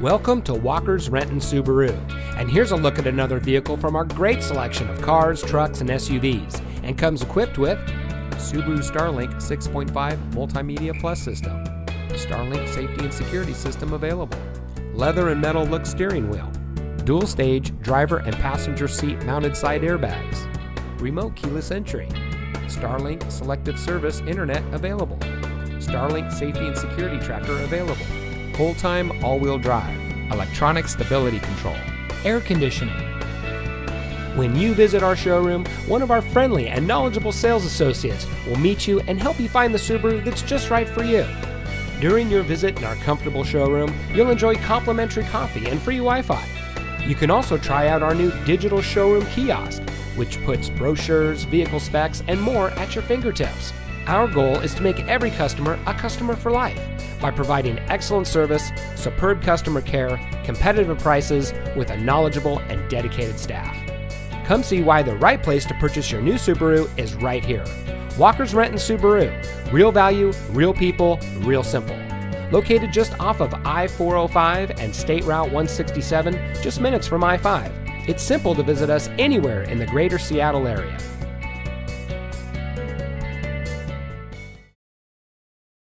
Welcome to Walker's Renton Subaru, and here's a look at another vehicle from our great selection of cars, trucks, and SUVs, and comes equipped with Subaru Starlink 6.5 Multimedia Plus System, Starlink Safety and Security System available, leather and metal look steering wheel, dual stage driver and passenger seat mounted side airbags, remote keyless entry, Starlink Selective Service Internet available, Starlink Safety and Security Tracker available, full-time all-wheel drive, electronic stability control, air conditioning. When you visit our showroom, one of our friendly and knowledgeable sales associates will meet you and help you find the Subaru that's just right for you. During your visit in our comfortable showroom, you'll enjoy complimentary coffee and free Wi-Fi. You can also try out our new digital showroom kiosk, which puts brochures, vehicle specs, and more at your fingertips. Our goal is to make every customer a customer for life by providing excellent service, superb customer care, competitive prices with a knowledgeable and dedicated staff. Come see why the right place to purchase your new Subaru is right here. Walker's Renton Subaru, real value, real people, real simple. Located just off of I-405 and State Route 167, just minutes from I-5. It's simple to visit us anywhere in the greater Seattle area.